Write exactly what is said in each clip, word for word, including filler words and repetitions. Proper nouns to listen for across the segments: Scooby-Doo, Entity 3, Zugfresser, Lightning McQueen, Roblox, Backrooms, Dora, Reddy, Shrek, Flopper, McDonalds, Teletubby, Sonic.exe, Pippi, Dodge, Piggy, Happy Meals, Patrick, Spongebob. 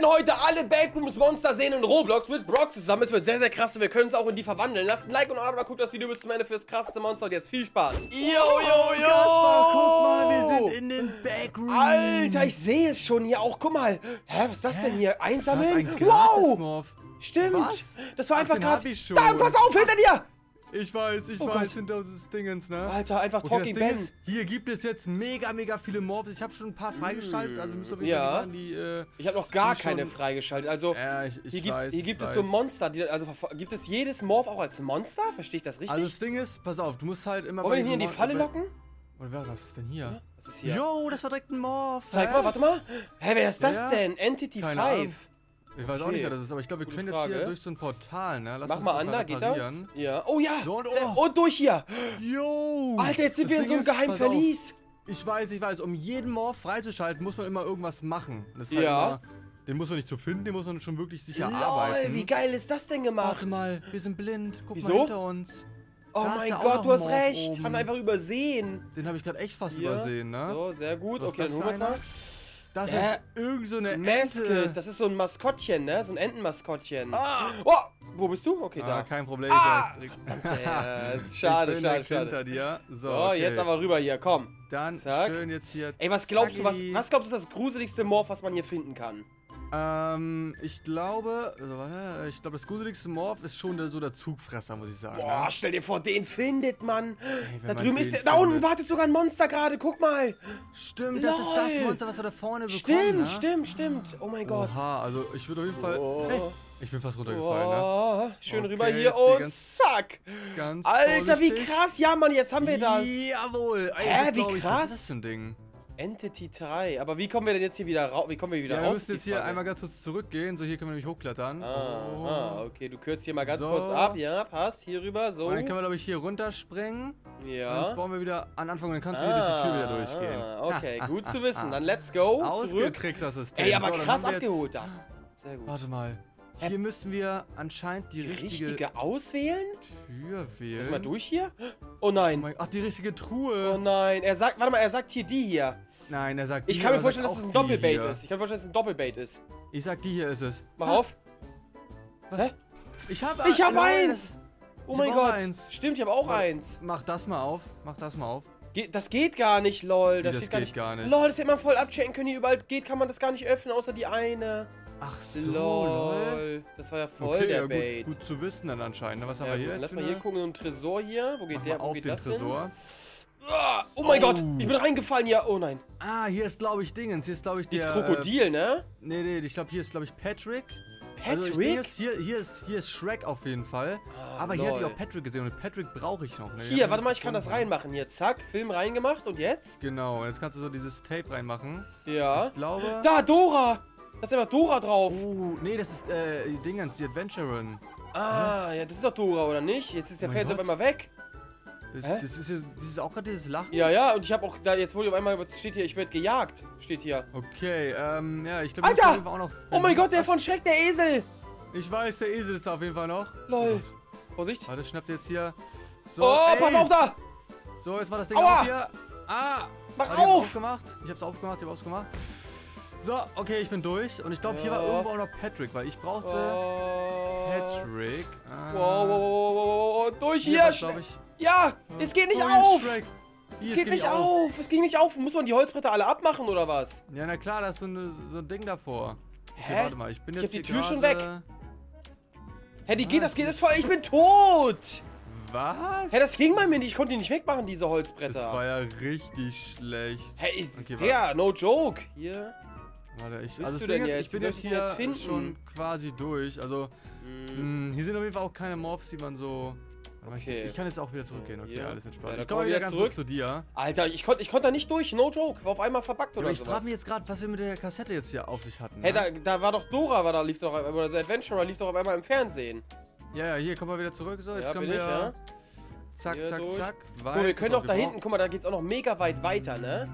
werden heute alle Backrooms-Monster sehen in Roblox mit Brock zusammen. Es wird sehr, sehr krass und wir können es auch in die verwandeln. Lasst ein Like und ein Abo, guckt das Video bis zum Ende fürs krasseste Monster und jetzt viel Spaß. Yo, yo, yo! Gaspar, guck mal, wir sind in den Backrooms. Alter, ich sehe es schon hier auch. Guck mal. Hä, was ist das Hä? denn hier? Einsammeln? Ein wow! Stimmt. Was? Das war einfach gerade... Da, pass auf, hinter dir! Ich weiß, ich oh weiß, Gott. hinter uns ist Dingens, ne? Alter, einfach okay, Talking Ben. Ist, hier gibt es jetzt mega, mega viele Morphs. Ich habe schon ein paar freigeschaltet, also wir müssen auf jeden Fall an die... Äh, ich habe noch gar keine schon... freigeschaltet, also ja, ich, ich hier, weiß, gibt, hier gibt es weiß. so Monster, die, also gibt es jedes Morph auch als Monster? Verstehe ich das richtig? Also das Ding ist, pass auf, du musst halt immer... Wollen wir den hier in die Falle locken? Oder was ist denn hier? Was ist hier? Yo, das war direkt ein Morph. Zeig hey. mal, warte mal. Hä, hey, wer ist das ja. denn? Entity five. Ich weiß okay. auch nicht, wer das ist, aber ich glaube, wir Gute können Frage. jetzt hier durch so ein Portal, ne? Lass Mach uns mal an, da geht das? Ja. Oh ja! So, und, oh. und durch hier! Yo! Alter, jetzt sind das wir in so einem geheimen Verlies! Auf. Ich weiß, ich weiß, um jeden Morph freizuschalten, muss man immer irgendwas machen. Das ist halt ja. immer, den muss man nicht zu so finden, den muss man schon wirklich sicher Lol, arbeiten. Wie geil ist das denn gemacht? Warte mal, wir sind blind. Guck Wieso? mal hinter uns. Oh da mein Gott, du hast recht! Oben. Haben wir einfach übersehen. Den habe ich gerade echt fast ja. übersehen, ne? So, sehr gut. So, okay, dann holen wir mal. Das äh, ist irgend so eine Maske. Das ist so ein Maskottchen, ne? So ein Entenmaskottchen. Ah. Oh, wo bist du? Okay, da. Ah, kein Problem. Ah. Äh, ist schade, ich bin schade, schade. hinter dir. So, oh, okay. jetzt aber rüber hier, komm. Dann Zack. schön jetzt hier. Ey, was glaubst du, was, was glaubst du ist das gruseligste Morph, was man hier finden kann? Ähm, ich glaube, also warte, ich glaube, das gruseligste Morph ist schon der, so der Zugfresser, muss ich sagen. Boah, ne? stell dir vor, den findet man. Ey, da man drüben ist der, da unten wartet sogar ein Monster gerade, guck mal. Stimmt, Lol. das ist das Monster, was wir da vorne bekommen. Stimmt, ne? stimmt, stimmt. Oh mein Gott. Aha, also ich würde auf jeden Fall... Oh. Hey, ich bin fast runtergefallen, oh, ne? Schön okay, rüber hier und ganz, zack! Ganz Alter, vorsichtig. wie krass! Ja, Mann, jetzt haben wir das! Jawohl! Ey, Hä, wie krass! Ich, was ist das Ding? Entity drei. Aber wie kommen wir denn jetzt hier wieder raus? Wie kommen wir wieder ja, raus? Wir müssen jetzt hier einmal ganz kurz zurückgehen. So, hier können wir nämlich hochklettern. Ah, oh. okay. Du kürzt hier mal ganz so. kurz ab. Ja, passt. Hier rüber. So. Und dann können wir, glaube ich, hier runterspringen. Ja. Und jetzt bauen wir wieder an Anfang. Und dann kannst du ah, hier durch die Tür wieder durchgehen. Ah, okay, ah, gut ah, zu wissen. Ah, dann let's go. Ausgekriegt das System. Ey, aber so, krass abgeholt da. Sehr gut. Warte mal. Hier müssten wir anscheinend die, die richtige, richtige auswählen? Tür wählen. Lass mal durch hier? Oh nein. Oh mein, ach, die richtige Truhe. Oh nein. Er sagt, warte mal, er sagt hier die hier. Nein, er sagt die. Ich kann mir vorstellen, dass es ein Doppelbait ist. Ich kann mir vorstellen, dass es ein Doppelbait ist. Ich sag, die hier ist es. Mach ha? auf. Was? Hä? Ich hab, ich hab nein, eins. Das, oh ich mein Gott. Eins. Stimmt, ich hab auch mach, eins. Mach das mal auf. Mach das mal auf. Ge das geht gar nicht, lol. Das, das geht gar nicht. gar nicht. Lol, das hätte man voll abchecken können. Hier überall geht, kann man das gar nicht öffnen, außer die eine. Ach so, lol. Das war ja voll okay, der ja, Bait. Gut, gut zu wissen dann anscheinend. Was haben ja, wir hier jetzt? Lass mal hier gucken, so ein Tresor hier. Wo geht Mach der? Wo auf geht den das Tresor. Hin? Oh mein oh. Gott, ich bin reingefallen hier. Oh nein. Ah, hier ist glaube ich Dingens. Hier ist glaube ich der... Das Krokodil, ne? Nee, nee, ich glaube hier ist glaube ich Patrick. Patrick? Also ich denke, hier, hier, ist, hier ist Shrek auf jeden Fall. Ah, aber lol. hier hatte ich auch Patrick gesehen und Patrick brauche ich noch. Ne? Hier, warte mal, ich kann das reinmachen. Hier, zack, Film reingemacht und jetzt? Genau, jetzt kannst du so dieses Tape reinmachen. Ja. Ich glaube... Da, Dora! Da ist einfach Dora drauf. Oh, nee, das ist äh, die Dingens, die Adventurerin. Ah, Hä? ja, das ist doch Dora, oder nicht? Jetzt ist der oh Fels auf einmal weg. Das, das, ist, das ist auch gerade dieses Lachen. Ja, ja, und ich habe auch da jetzt wohl auf einmal, was steht hier, ich werde gejagt. Steht hier. Okay, ähm, ja, ich glaube, Alter! Auch noch oh mein Gott, der Was? von Schreck, der Esel! Ich weiß, der Esel ist da auf jeden Fall noch. Lol. Vorsicht. Warte, schnappt jetzt hier. So, oh, ey. pass auf da! So, jetzt war das Ding Aua. auch hier. Ah! Mach also, auf! Ich hab's aufgemacht. Ich hab's aufgemacht, ich hab's aufgemacht. So, okay, ich bin durch. Und ich glaube, ja. hier war irgendwo auch noch Patrick, weil ich brauchte oh. Patrick. Ah. Wow, wow, wow, wow, wow, durch hier! hier ich. Ja, oh. es geht nicht oh, auf! Hier, es geht, geht nicht auf. auf! Es ging nicht auf! Muss man die Holzbretter alle abmachen, oder was? Ja, na klar, da ist so, ne, so ein Ding davor. Okay, Hä? warte mal, ich bin jetzt Ich hab die Tür schon weg! Hä, die ah, geht, das geht, das voll... Ich bin tot! Was? Hä, das ging bei mir nicht. Ich konnte die nicht wegmachen, diese Holzbretter. Das war ja richtig schlecht. Hä, ist okay, der? No joke! Hier... Warte, ich, also das Ding ist, jetzt? ich bin jetzt hier jetzt finden? schon quasi durch, also mm. mh, hier sind auf jeden Fall auch keine Morphs, die man so... Okay. Ich, ich kann jetzt auch wieder zurückgehen, okay, yeah. alles entspannt. Ja, ich komme wieder, wieder ganz zurück zu dir. Alter, ich konnte ich konnt da nicht durch, no joke, war auf einmal verpackt oder so. Ja, ich frage mich jetzt gerade, was wir mit der Kassette jetzt hier auf sich hatten. Hey, ne? da, da war doch Dora, war da lief doch, oder so Adventurer lief doch auf einmal im Fernsehen. Ja, ja, hier, komm mal wieder zurück, so, jetzt ja, kommen wir... Ich, ja? Zack, hier zack, durch. zack, weit. Oh, wir können auch da hinten, guck mal, da geht's auch noch mega weit weiter, ne?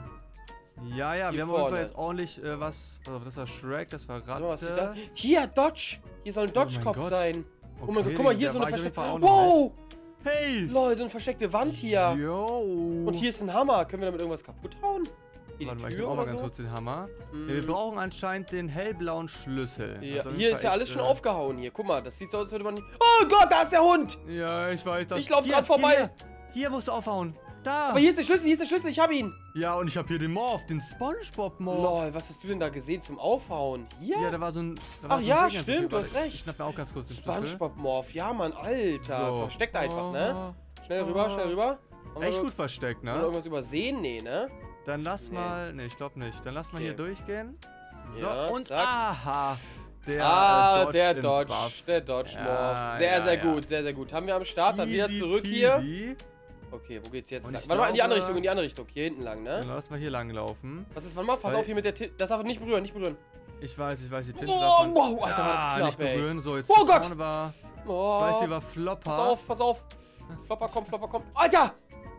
Ja, ja, hier wir haben vorne. auf jeden Fall jetzt ordentlich äh, was. Also, das war Shrek, das war Ratte. Was ist da? Hier, Dodge! Hier soll ein Dodge-Kopf oh sein. Okay, oh mein Gott, guck mal, hier ist so eine versteckte. Wow! Hey! Lol, so eine versteckte Wand hier. Yo. Und hier ist ein Hammer. Können wir damit irgendwas kaputt hauen? in Warte die mal, Tür ich brauche mal ganz so. kurz den Hammer. Mm. Ja, wir brauchen anscheinend den hellblauen Schlüssel. Ja. Also hier ist ja alles drin. schon aufgehauen hier. Guck mal, das sieht so aus, als würde man nicht... Oh Gott, da ist der Hund! Ja, ich weiß das. Ich laufe dran vorbei. Hier, hier musst du aufhauen. Da. Aber hier ist der Schlüssel, hier ist der Schlüssel, ich habe ihn. Ja, und ich habe hier den Morph, den Spongebob-Morph. Lol, was hast du denn da gesehen zum Aufhauen? Hier? Ja, da war so ein... Da war Ach so ein ja, Ding stimmt, du hast recht. Ich schnapp mir auch ganz kurz den Schlüssel. Spongebob-Morph, ja Mann, Alter. So. Versteckt einfach, oh. ne? Schnell rüber, oh. schnell rüber. Haben Echt gut versteckt, ne? Oder irgendwas übersehen? Nee, ne? Dann lass nee. mal... Ne, ich glaube nicht. Dann lass mal okay. hier durchgehen. So, ja, und zack. aha. Der ah, Dodge der Dodge. Buff. Der Dodge Morph. Ja, sehr, ja, sehr ja. gut, sehr, sehr gut. Haben wir am Start, dann wieder zurück peasy. hier. Okay, wo geht's jetzt lang? Warte mal, in die andere Richtung, in die andere Richtung. Hier hinten lang, ne? Dann lass mal hier lang laufen. Was ist, warte mal, pass Weil auf hier mit der Tinte. Das darf nicht berühren, nicht berühren. Ich weiß, ich weiß, die Tinte. Oh, davon. wow, Alter, war das knapp, nicht ey. berühren. So, jetzt oh Gott! War, oh. Ich weiß, hier war Flopper. Pass auf, pass auf. Flopper, komm, Flopper, komm. Alter!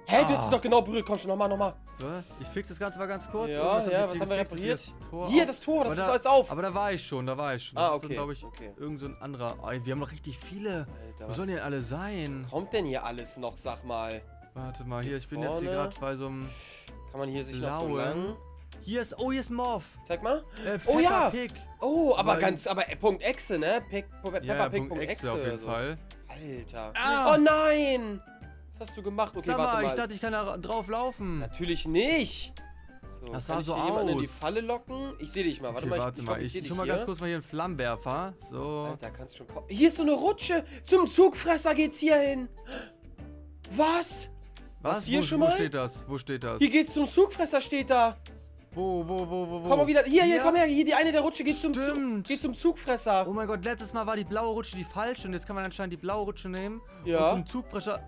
Hä, hey, ah. du hast es doch genau berührt. Komm schon, nochmal, nochmal. So, ich fix das Ganze mal ganz kurz. Ja, ja, was haben wir repariert? Hier, hier, das Tor, das ist alles auf. Aber da war ich schon, da war ich schon. Das ah, okay. ist, glaube ich, okay. irgend so ein anderer. Oh, wir haben doch richtig viele. Alter, Wo sollen denn alle sein? Was kommt denn hier alles noch, sag mal? Warte mal, hier, ich bin vorne. jetzt hier gerade bei so einem Kann man hier sich noch so lang? Hier ist, oh, hier ist Morph. Zeig mal. Äh, oh ja. Pig. Oh, aber Weil ganz, aber Punkt Exe, ne? Pe Pe Pe ja, Pepperpig.exe auf jeden so. Fall. Alter. Ah. Oh nein. Was hast du gemacht? Okay, Sag mal, warte mal. Ich dachte, ich kann da drauf laufen. Natürlich nicht. So, das sah so aus. In die Falle locken? Ich sehe dich mal. Warte okay, mal, ich, warte ich, glaub, ich, ich, ich schon mal hier. ganz kurz mal hier einen Flammenwerfer. So. Alter, kannst schon kommen. Hier ist so eine Rutsche. Zum Zugfresser geht's hier hin. Was? Was? Was? Hier wo, schon mal? Wo steht das? Wo steht das? Hier geht's zum Zugfresser, steht da. Wo, wo, wo, wo, wo? Komm mal wieder. Hier, hier, ja. komm her. Hier, die eine der Rutsche geht zum, Zug, geht zum Zugfresser. Oh mein Gott, letztes Mal war die blaue Rutsche die falsche. Und jetzt kann man anscheinend die blaue Rutsche nehmen. Ja. Und zum Zugfresser...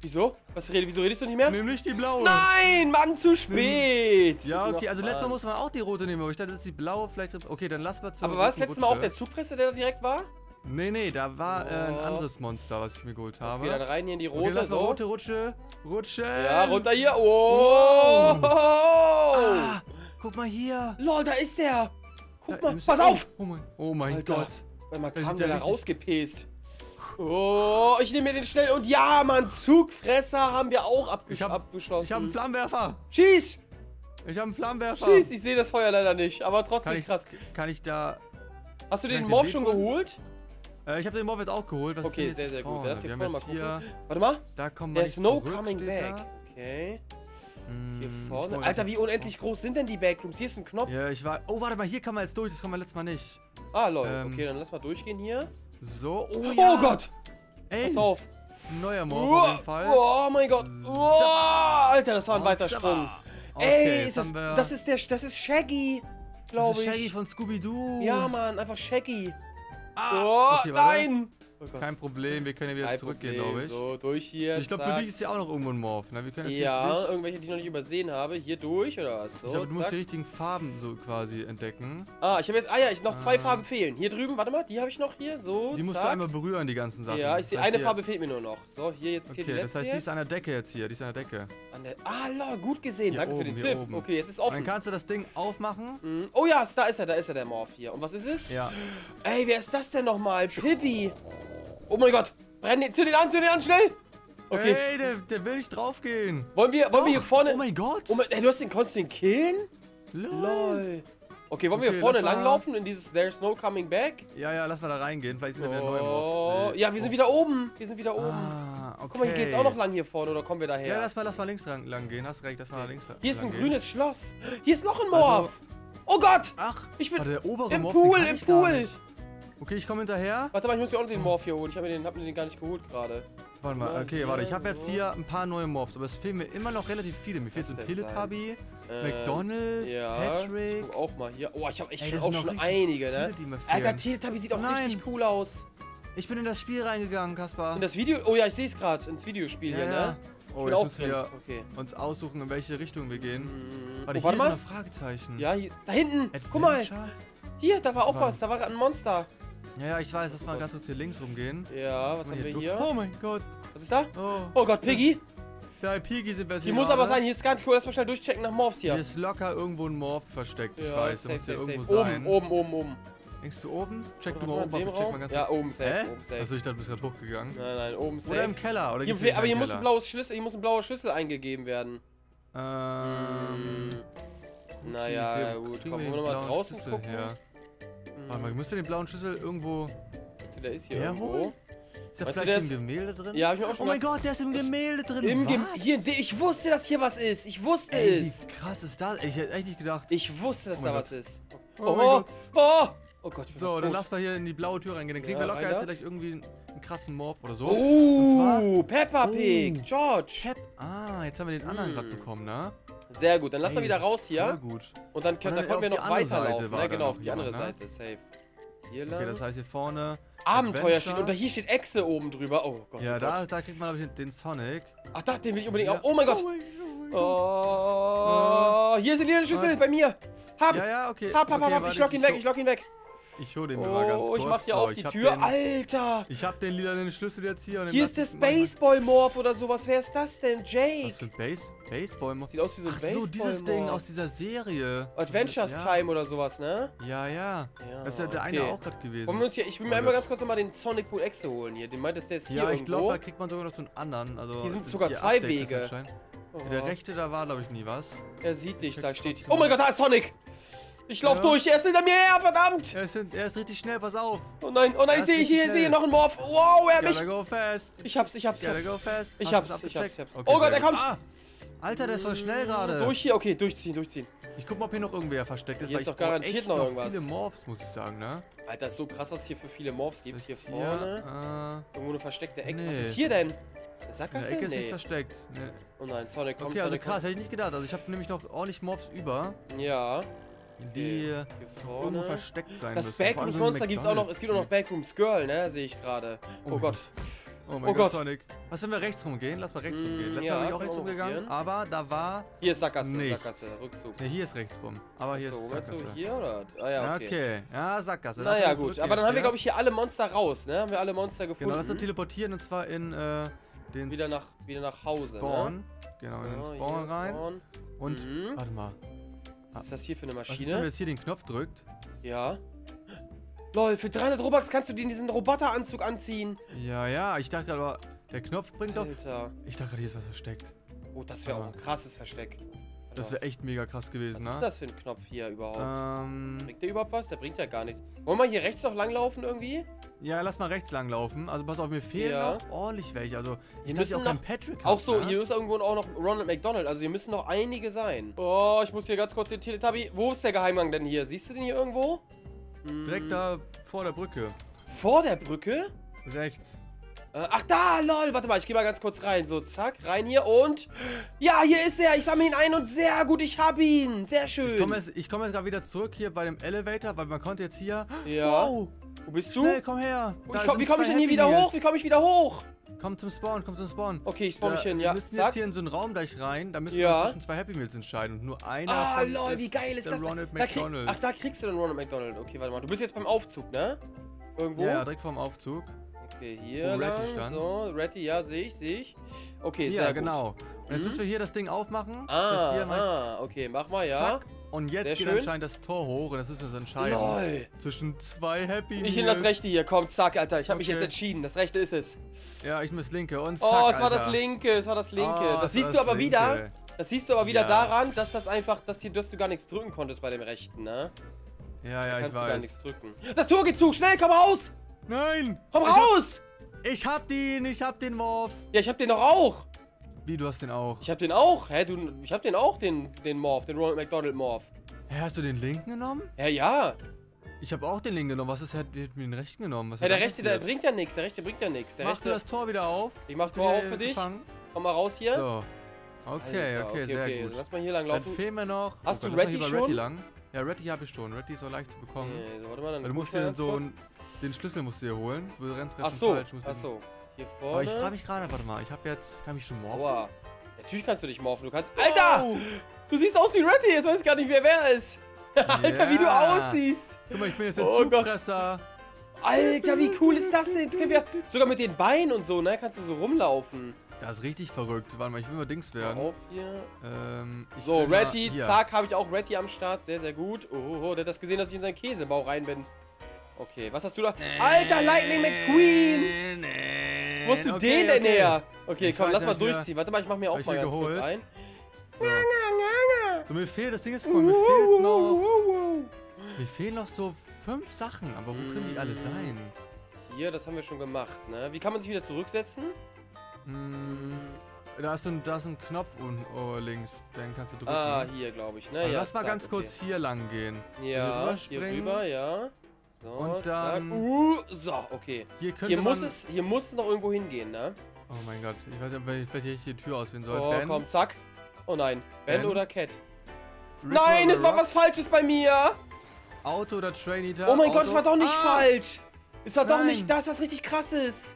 Wieso? Was redest, wieso redest du nicht mehr? Nimm nicht die blaue. Nein, Mann, zu spät. Ja, okay, also letztes Mal musste man auch die rote nehmen, aber ich dachte, das ist die blaue, vielleicht... Okay, dann lass mal zu. Aber war es letztes Mal auch der Zugfresser, der da direkt war? Nee, nee, da war oh. äh, ein anderes Monster, was ich mir geholt habe. Okay, dann rein hier in die rote. Okay, lass so. rote Rutsche. Rutsche. Ja, runter hier. Oh. oh. Ah, guck mal hier. Lol, da ist der. Guck da, mal, pass auf. Oh mein, oh mein Alter, Gott. Weil man kam der da rausgepäst. Oh, ich nehme mir den schnell und ja, Mann, Zugfresser haben wir auch abgesch ich hab, abgeschlossen. Ich habe einen Flammenwerfer. Schieß! Ich habe einen Flammenwerfer. Schieß, ich sehe das Feuer leider nicht, aber trotzdem kann ich, krass. Kann ich da... Hast du den Morph schon geholt? Äh, ich habe den Morph jetzt auch geholt. Was okay, ist sehr, sehr gut. Da ist hier vorne, mal gucken. Warte mal. Da kommen wir nicht zurück, no coming back. Da. Okay. Hier vorne. Alter, wie unendlich groß sind denn die Backrooms? Hier ist ein Knopf. Ja, ich war... Oh, warte mal, hier kann man jetzt durch. Das kann man letztes Mal nicht. Ah, lol. Ähm, okay, dann lass mal durchgehen hier. So, oh, ja. oh Gott! Ey. Pass auf! Neuer Morph oh, auf jeden Fall. Oh mein Gott! Oh, Alter, das war ein weiter Sprung. Okay, Ey, ist das, das ist der, das ist Shaggy, glaube ich. Das ist Shaggy von Scooby-Doo. Ja, Mann, einfach Shaggy. Ah, oh, okay, nein! Oh Kein Problem, wir können ja wieder Kein zurückgehen, glaube ich. So, durch hier. Ich glaube, du liegst ja auch noch irgendwo ein Morph, ne? Wir können das ja, hier irgendwelche, die ich noch nicht übersehen habe. Hier durch, oder was? So, ich glaube, du zack. musst die richtigen Farben so quasi entdecken. Ah, ich habe jetzt. Ah ja, ich noch zwei ah. Farben fehlen. Hier drüben, warte mal, die habe ich noch hier. So. Die musst zack. du einmal berühren, die ganzen Sachen. Ja, ich sehe, eine hier. Farbe fehlt mir nur noch. So, hier jetzt okay, hier die letzte. Das heißt, die ist an der Decke jetzt hier. Die ist an der Decke. An der, ah, la, gut gesehen. Hier Danke oben, für den Tipp. Oben. Okay, jetzt ist offen. Dann kannst du das Ding aufmachen. Mhm. Oh ja, da ist er, da ist er, der Morph hier. Und was ist es? Ja. Ey, wer ist das denn nochmal? Pippi. Oh mein Gott, brenn den, zünd den an, zünd den an, schnell! Okay. Ey, der, der will nicht draufgehen. Wollen wir, wollen Doch. wir hier vorne... Oh mein Gott! Oh mein, ey, du hast den, konntest den killen? Lol. Okay, wollen okay, wir hier vorne langlaufen in dieses There's no coming back? Ja, ja, lass mal da reingehen, vielleicht sind oh. wir wieder neu im Haus. Nee. Ja, wir sind wieder oben, wir sind wieder oben. Ah, okay. Guck mal, hier geht's auch noch lang hier vorne, oder kommen wir daher? Ja, lass mal, lass mal links lang, lang gehen, hast recht, lass mal okay. links lang Hier ist ein gehen. grünes Schloss. Hier ist noch ein Morph. Also, oh Gott! Ach, ich bin der obere im Morph, Pool, im Pool. Okay, ich komme hinterher. Warte mal, ich muss mir auch noch den Morph hier holen. Ich habe mir, den, hab mir den gar nicht geholt gerade. Warte mal, okay, warte. Ich habe jetzt hier ein paar neue Morphs, aber es fehlen mir immer noch relativ viele. Mir fehlt so ein Teletubby, äh, McDonalds, ja. Patrick. Ich guck auch mal hier. Oh, ich habe echt Ey, schon, auch schon einige, ne? Viele, Alter, Teletubby sieht auch Nein. richtig cool aus. Ich bin in das Spiel reingegangen, Kaspar. In das Video? Oh ja, ich sehe es gerade. Ins Videospiel ja, hier, ja. ne? Oh, jetzt müssen wir okay. uns aussuchen, in welche Richtung wir gehen. Hm. Warte, oh, warte hier mal. Ist noch Fragezeichen. Ja, hier. Da hinten. Adventure? Guck mal. Hier, da war auch Mann. was. Da war ein Monster. Ja, ja, ich weiß, lass mal ganz kurz hier links rumgehen. Ja, was haben wir hier? Oh mein Gott. Was ist da? Oh, oh Gott, Piggy. Ja, Piggy sind wir jetzt hier. Die muss aber sein, hier ist gar nicht cool. Lass mal schnell durchchecken nach Morphs hier. Hier ist locker irgendwo ein Morph versteckt. Ich ja, weiß, da muss ja irgendwo safe. sein. Oben, oben, oben, oben. Denkst du oben? Check du mal oben, ich check mal ganz Ja, oben safe, Hä? oben safe. Achso, ich dachte, du bist gerade hochgegangen. Nein, nein, oben safe. Oder im Keller. Oder hier, aber hier, Keller? Muss ein blaues Schlüssel, hier muss ein blauer Schlüssel eingegeben werden. Ähm. Hm. Naja, gut. Komm, wollen wir nochmal draußen gucken? Her. Hm. Warte mal, ich muss ja den blauen Schlüssel irgendwo. Weißt du, der ist hier irgendwo. Ist der weißt vielleicht du, der im Gemälde drin? Ja, hab ich auch schon. Oh mein Gott, der ist im Gemälde drin. Im Gem hier, ich wusste, dass hier was ist. Ich wusste Ey, es. Wie krass ist das? Ich hätte echt nicht gedacht. Ich wusste, dass oh da Gott. was ist. Oh, oh, Gott. oh, oh Gott. Ich bin so, dann lass mal hier in die blaue Tür reingehen. Dann kriegen ja, wir locker jetzt vielleicht irgendwie einen, einen krassen Morph oder so. Oh, Pepperpig, oh. George. Pep ah, jetzt haben wir den anderen hm. gerade bekommen, ne? Sehr gut, dann lass mal wieder raus hier. Sehr gut. Und dann, können, Und dann, dann konnten wir noch weiterlaufen. Ja, genau, auf die andere Seite. Safe. Hier lang. Okay, das heißt hier vorne. Abenteuer steht und da hier steht Echse oben drüber. Oh Gott. Ja, oh Gott. Da, da kriegt man den, den Sonic. Ach, da, den will ich unbedingt ja. auch. Oh mein Gott. Oh, mein Gott. oh, oh. Hier sind die Schlüssel bei mir. Hab. Ja, ja, okay. Hab, hab, okay, hab. Ich lock ich ihn weg, ich lock ihn weg. Ich hole den oh, mal ganz kurz. Oh, ich mach hier so, auf die Tür. Den, Alter. Ich hab den lilanen Schlüssel jetzt hier. Und den hier ist das Baseball-Morph oder sowas. Wer ist das denn? Jake. Was für ein Base Baseball-Morph? Sieht aus wie so ein Baseball-Morph. Ach so, dieses Ding aus dieser Serie. Adventures ja. Time oder sowas, ne? Ja, ja. ja das ist ja der okay. eine auch gerade gewesen. Wir uns hier, ich will mir einmal ganz kurz nochmal den Sonic.exe holen hier. Den meintest du, der ist hier ja, irgendwo. Ja, ich glaube, da kriegt man sogar noch so einen anderen. Also hier sind sogar zwei Update Wege. Oh. Ja, der rechte, da war, glaube ich, nie was. Er sieht nicht, da steht... Oh mein Gott, da ist Sonic! Ich lauf ja. durch, er ist hinter mir her, verdammt! Er ist, er ist richtig schnell, pass auf! Oh nein, oh nein, ich sehe, ich sehe seh noch einen Morph! Wow, er hat mich! Go fast. Ich hab's, ich hab's, ich hab's! Go fast. Ich hab's, ich hab's, ich hab's! Okay, oh Gott, er kommt! Ah. Alter, der ist voll schnell gerade! Durch hier, okay, durchziehen, durchziehen! Ich guck mal, ob hier noch irgendwer versteckt ist, hier weil ist doch ich garantiert noch irgendwas. Viele Morphs, muss ich sagen, ne? Alter, ist so krass, was hier für viele Morphs gibt. Hier vorne, äh, irgendwo eine versteckte Ecke. Nee. Was ist hier denn? Sackgasse? Die Ecke ist nee. nicht versteckt. Nee. Oh nein, Sonic kommt. Okay, also krass, hätte ich nicht gedacht. Also ich habe nämlich noch ordentlich Morphs über. Ja. Die äh, irgendwo versteckt sein müssen. Das Backrooms-Monster gibt es auch noch. Es gibt auch noch Backrooms Girl, ne? Sehe ich gerade. Oh, oh Gott. Oh mein oh Gott, Gott, Sonic. Was, wenn wir rechts rumgehen? Lass mal rechts mm, rumgehen. Letztes ja, Mal bin ich auch rechts rumgegangen, aber da war. Hier ist Sackgasse, nichts. Sackgasse, Rückzug. Ne, hier ist rechts rum. Aber hier so, ist Sackgasse. Du hier oder? Ah ja, okay. okay. Ja, Sackgasse. Lass naja, gut. Aber dann haben wir, glaube ich, hier alle Monster raus, ne? Haben wir alle Monster gefunden. Genau, lass uns teleportieren und zwar in. Äh, den wieder, nach, wieder nach Hause. Spawn. Ne? Genau, so, in den Spawn rein. Spawn. Und. Mhm. Warte mal. Was ist das hier für eine Maschine? Was ist, wenn man jetzt hier den Knopf drückt? Ja. Lol, für dreihundert Robux kannst du dir diesen Roboteranzug anziehen. Ja, ja, ich dachte aber, der Knopf bringt doch... Alter. Ich dachte, hier ist was versteckt. Oh, das wäre auch ein krasses Versteck. Alter, das wäre echt mega krass gewesen, ne? Was ist das für ein Knopf hier überhaupt? Ähm, bringt der überhaupt was? Der bringt ja gar nichts. Wollen wir hier rechts noch langlaufen irgendwie? Ja, lass mal rechts langlaufen. Also pass auf, mir fehlen ja. noch ordentlich welche. Also ich muss ja auch keinen Patrick haben. Auch so, ne? Hier ist irgendwo auch noch Ronald McDonald. Also hier müssen noch einige sein. Oh, ich muss hier ganz kurz den Teletubby... Wo ist der Geheimgang denn hier? Siehst du den hier irgendwo? Direkt da vor der Brücke. Vor der Brücke? Rechts. Äh, ach da, lol. Warte mal, ich gehe mal ganz kurz rein. So, zack, rein hier und... Ja, hier ist er. Ich sammle ihn ein und sehr gut, ich habe ihn. Sehr schön. Ich komme jetzt, komm jetzt gerade wieder zurück hier bei dem Elevator, weil man konnte jetzt hier... Ja. Wow. Wo bist du? Schnell, komm her. Da ich komm, wie komme ich denn hier wieder Meals. hoch? Wie komme ich wieder hoch? Komm zum Spawn, komm zum Spawn. Okay, ich spawn mich hin, ja. Wir müssen zack. jetzt hier in so einen Raum gleich rein. Da müssen ja. wir zwischen zwei Happy Meals entscheiden. Und nur einer ah, von lol, wie geil ist der das? Ronald McDonald. Ach, da kriegst du den Ronald McDonald. Okay, warte mal. Du bist jetzt beim Aufzug, ne? Irgendwo? Ja, direkt vorm Aufzug. Okay, hier. Oh, Reddy stand. So, Reddy, ja, sehe ich, sehe ich. Okay, ja, sehr genau. gut. Und jetzt hm? müssen wir hier das Ding aufmachen. Ah, hier ah okay, mach mal, ja. Zack. Und jetzt Sehr geht schön. anscheinend das Tor hoch und das müssen wir uns entscheiden. Lol. Zwischen zwei Happy Meals. Ich nehme das rechte hier, komm, zack, Alter. Ich habe okay. mich jetzt entschieden, das rechte ist es. Ja, ich muss linke und zack, Oh, es war Alter. das linke, es war das linke. Oh, das siehst das du aber linke. wieder, das siehst du aber wieder ja. daran, dass das einfach, dass, hier, dass du gar nichts drücken konntest bei dem rechten, ne? Ja, ja, ich weiß. Da kannst du gar nichts drücken. Das Tor geht zu, schnell, komm raus! Nein! Komm raus! Ich hab den, ich hab den Morph. Ja, ich hab den doch auch. Wie, du hast den auch? Ich hab den auch. Hä, du, ich hab den auch, den, den Morph, den Ronald McDonald Morph. Hä, hast du den linken genommen? Ja, ja. Ich hab auch den linken genommen. Was ist, hätte mir den rechten genommen? Was ja, der rechte, der bringt ja nichts, der rechte bringt ja nichts. Mach rechte... du das Tor wieder auf. Ich mach Tor auf für dich. Gefangen. Komm mal raus hier. So. Okay, Alter, okay, okay, sehr okay. gut. Lass mal hier lang laufen. Dann fehlen wir noch. Hast oh, du Reddy schon? Reddy lang. Ja, Reddy hab ich schon. Reddy ist auch leicht zu bekommen. Nee, warte mal, dann du musst dir dann so einen, den Schlüssel musst du dir holen. Du rennst gerade falsch. Ach so. Hier vorne. Aber ich frage mich gerade, warte mal, ich habe jetzt, kann mich schon morphen? Wow. Natürlich kannst du dich morphen, du kannst... Alter! Oh. Du siehst aus wie Reddy, jetzt weiß ich gar nicht, wer wer ist. Alter, yeah. wie du aussiehst. Guck mal, ich bin jetzt der oh Zugfresser. Gott. Alter, wie cool ist das denn? Jetzt können wir sogar mit den Beinen und so, ne? Kannst du so rumlaufen. Das ist richtig verrückt. Warte mal, ich will mal Dings werden. Auf hier. Ähm, ich so, Reddy, zack, habe ich auch Reddy am Start. Sehr, sehr gut. Oh, oh, oh, der hat das gesehen, dass ich in seinen Käsebau rein bin. Okay, was hast du da? Nee, Alter, Lightning McQueen! Nee, Wo hast du okay, den denn okay. her? Okay, ich komm, lass mal durchziehen. Warte mal, ich mach mir auch mal ganz geholt. kurz ein. So. So, mir fehlt, das Ding ist, guck, mir fehlt noch... Mir fehlen noch so fünf Sachen, aber wo hm. können die alle sein? Hier, das haben wir schon gemacht, ne? Wie kann man sich wieder zurücksetzen? Hm, da ist ein, da ist ein Knopf unten oh, links, den kannst du drücken. Ah, hier, glaube ich, ne? Ja, lass mal zack, ganz okay. kurz hier lang gehen. Ja, so, hier, hier rüber, ja. So, und dann... Zack. Uh, so, okay. Hier, könnte hier, muss man es, hier muss es noch irgendwo hingehen, ne? Oh mein Gott, ich weiß nicht, ob ich vielleicht hier die Tür auswählen soll. Oh, Ben. Komm, zack. Oh nein, Ben, Ben oder Cat? Rick nein, es war was Falsches bei mir! Auto oder Train-Eater? Oh mein Auto. Gott, es war doch nicht ah. falsch! Es war Nein. doch nicht das, was richtig krass ist!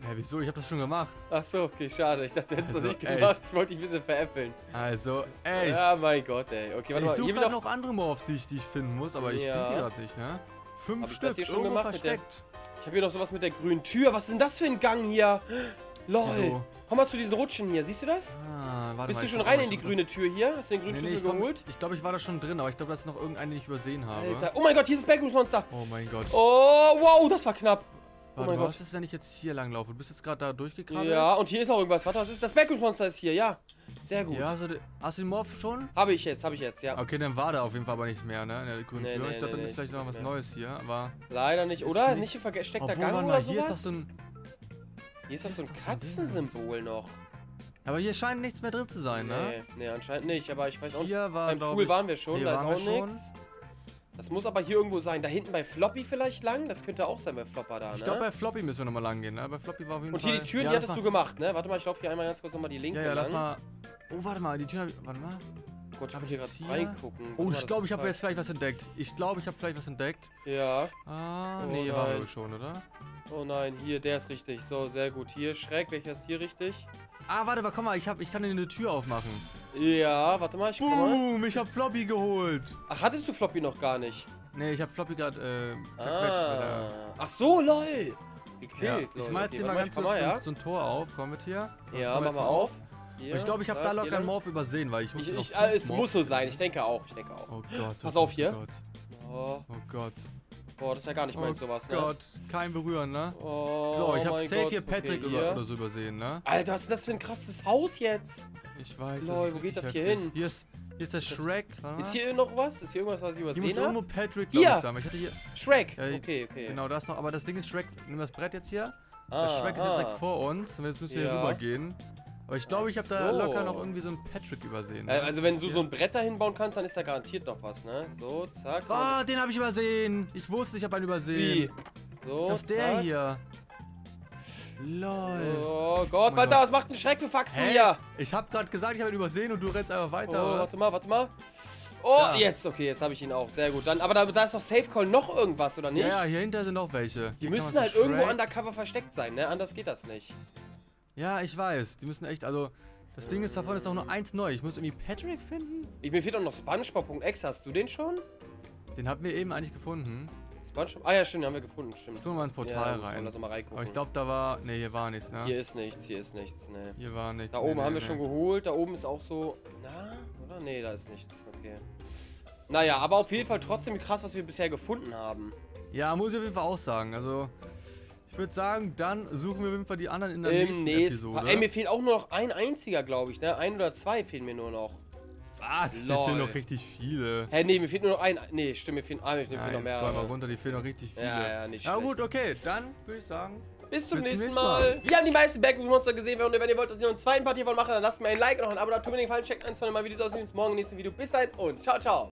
Hä, ja, wieso? Ich hab das schon gemacht. Ach so, okay, schade. Ich dachte, du hättest also, das nicht gemacht. Echt. Ich wollte dich ein bisschen veräppeln. Also, echt. Ja, mein Gott, ey. Okay, warte ich suche gerade noch andere Morphs, die ich, die ich finden muss, aber ich ja. finde die gerade nicht, ne? Fünf hab Stück, ich das hier schon irgendwo gemacht versteckt. Ich hab hier noch sowas mit der grünen Tür. Was ist denn das für ein Gang hier? Lol. Also. Komm mal zu diesen Rutschen hier. Siehst du das? Ah, warte Bist mal, du schon rein in die grüne Tür hier? Hast du den grünen nee, Schlüssel nee, ich geholt? Komm, ich glaube, ich war da schon drin, aber ich glaube, das ist noch irgendeinen, den ich übersehen habe. Alter. Oh mein Gott, hier ist das Backrooms-Monster. Oh mein Gott. Oh, wow, das war knapp. Oh warte, mein was Gott. ist, wenn ich jetzt hier lang laufe? Du bist jetzt gerade da durchgekrabbelt? Ja, und hier ist auch irgendwas. Warte, was ist das? Backrooms-Monster ist hier, ja. Sehr gut. Ja, also, hast du den Morph schon? Habe ich jetzt, habe ich jetzt, ja. Okay, dann war da auf jeden Fall aber nicht mehr, ne? In der grünen nee, Tür. Nee, ich dachte, nee, dann nee, ist vielleicht noch was mehr. Neues hier, aber... Leider nicht, oder? Nicht versteckter Gang oder sowas? Hier ist das so ein Katzensymbol noch. Aber hier scheint nichts mehr drin zu sein, ne? Nee, nee, anscheinend nicht, aber ich weiß auch nicht. Beim Pool waren wir schon, da ist auch nichts. Das muss aber hier irgendwo sein. Da hinten bei Floppy vielleicht lang? Das könnte auch sein bei Flopper da, ne? Ich glaube, bei Floppy müssen wir nochmal lang gehen, ne? Bei Floppy war auf jeden Fall... Und hier die Türen, die hattest du gemacht, ne? Warte mal, ich laufe hier einmal ganz kurz nochmal die linke lang. Ja, ja, lass mal... Oh, warte mal, die Türen habe ich... Warte mal. Gott, ich kann hier gerade reingucken. Oh, ich glaube, ich habe jetzt vielleicht was entdeckt. Ich glaube, ich habe vielleicht was entdeckt. Ja. Ah, nee, hier waren wir schon, oder? Oh nein, hier, der ist richtig. So, sehr gut. Hier, Schreck, welcher ist hier richtig? Ah, warte mal, komm mal, ich, hab, ich kann eine Tür aufmachen. Ja, warte mal, ich komm mal. Boom, ich hab Floppy geholt. Ach, hattest du Floppy noch gar nicht? Nee, ich hab Floppy gerade, äh, zerquetscht. Ah. Ach so, lol. Gekillt, ja. lol. Ich mach jetzt hier okay, mal ganz kurz so, so, so ein Tor auf. Komm mit hier. Und ja, mach mal auf. auf. Hier, ich glaube, ich habe da locker einen Morph übersehen, weil ich muss ich, ich, Es Morph muss so sein, ich denke auch, ich denke auch. Oh Gott, oh Pass auf hier. Gott. Oh. oh Gott. Boah, das ist ja gar nicht meins, oh sowas, ne? Oh Gott, kein Berühren, ne? Oh, so, ich hab safe Gott. hier Patrick okay, hier. oder so übersehen, ne? Alter, was ist das für ein krasses Haus jetzt? Ich weiß, Lol, das wo geht das heftig. hier hin? Hier ist, hier ist der Shrek. Ist hier noch was? Ist hier irgendwas, was ich übersehen habe? Hier muss irgendwo Patrick, glaube ich, sagen. Ich hatte hier... Shrek, ja, okay, okay. Genau, da ist noch, aber das Ding ist Shrek, nimm das Brett jetzt hier. Ah, der Shrek ah. ist jetzt direkt vor uns, und jetzt müssen wir ja. hier rüber gehen. Aber ich glaube, ich habe so. da locker noch irgendwie so einen Patrick übersehen. Ne? Also wenn du so ein Brett da hinbauen kannst, dann ist da garantiert noch was, ne? So, zack. Ah, oh, den habe ich übersehen. Ich wusste, ich habe einen übersehen. Wie? So, das ist zack. der hier. Lol. Oh Gott, Walter, was macht ein Schreck für Faxen Hä? hier? Ich habe gerade gesagt, ich habe ihn übersehen und du rennst einfach weiter. Oh, warte mal, warte mal. Oh, ja. jetzt, okay, jetzt habe ich ihn auch. Sehr gut. Dann, aber da, da ist noch Safe Call noch irgendwas, oder nicht? Ja, ja, hier hinter sind noch welche. Die hier müssen halt Shrek. irgendwo undercover versteckt sein, ne? Anders geht das nicht. Ja, ich weiß. Die müssen echt, also... Das Ding ist, davon ist auch nur eins neu. Ich muss irgendwie Patrick finden. Ich, mir fehlt auch noch Spongebob.exe. Hast du den schon? Den haben wir eben eigentlich gefunden. Spongebob? Ah ja, stimmt, den haben wir gefunden, stimmt. Tun wir mal ins Portal ja, rein. Lass mal reingucken. Aber ich glaube, da war... Ne, hier war nichts, ne? Hier ist nichts, hier ist nichts, ne. Hier war nichts. Da nee, oben nee, haben nee. wir schon geholt. Da oben ist auch so... Na, oder? Ne, da ist nichts. Okay. Naja, aber auf jeden Fall trotzdem krass, was wir bisher gefunden haben. Ja, muss ich auf jeden Fall auch sagen. Also... Ich würde sagen, dann suchen wir auf jeden Fall die anderen in der ähm, nächsten nee, Episode. Ey, mir fehlt auch nur noch ein einziger, glaube ich, ne? Ein oder zwei fehlen mir nur noch. Was? Lol. Dir fehlen noch richtig viele. Hä, nee, mir fehlt nur noch ein... Nee, stimmt, mir fehlen, ah, mir fehlen ja, noch mehr. Jetzt mal runter, die fehlen noch richtig viele. Ja, ja, nicht schlecht. Na gut, okay, dann würde ich sagen... Bis zum Bis nächsten Mal. Mal. Wir haben die meisten Backrooms-Monster gesehen. Und wenn ihr wollt, dass wir uns einen zweiten Part hiervon machen, dann lasst mir ein Like und noch ein Abo da. Tut mir den Gefallen, checkt eins von den meinen Videos aus. Wir sehen uns morgen im nächsten Video. Bis dahin und ciao, ciao.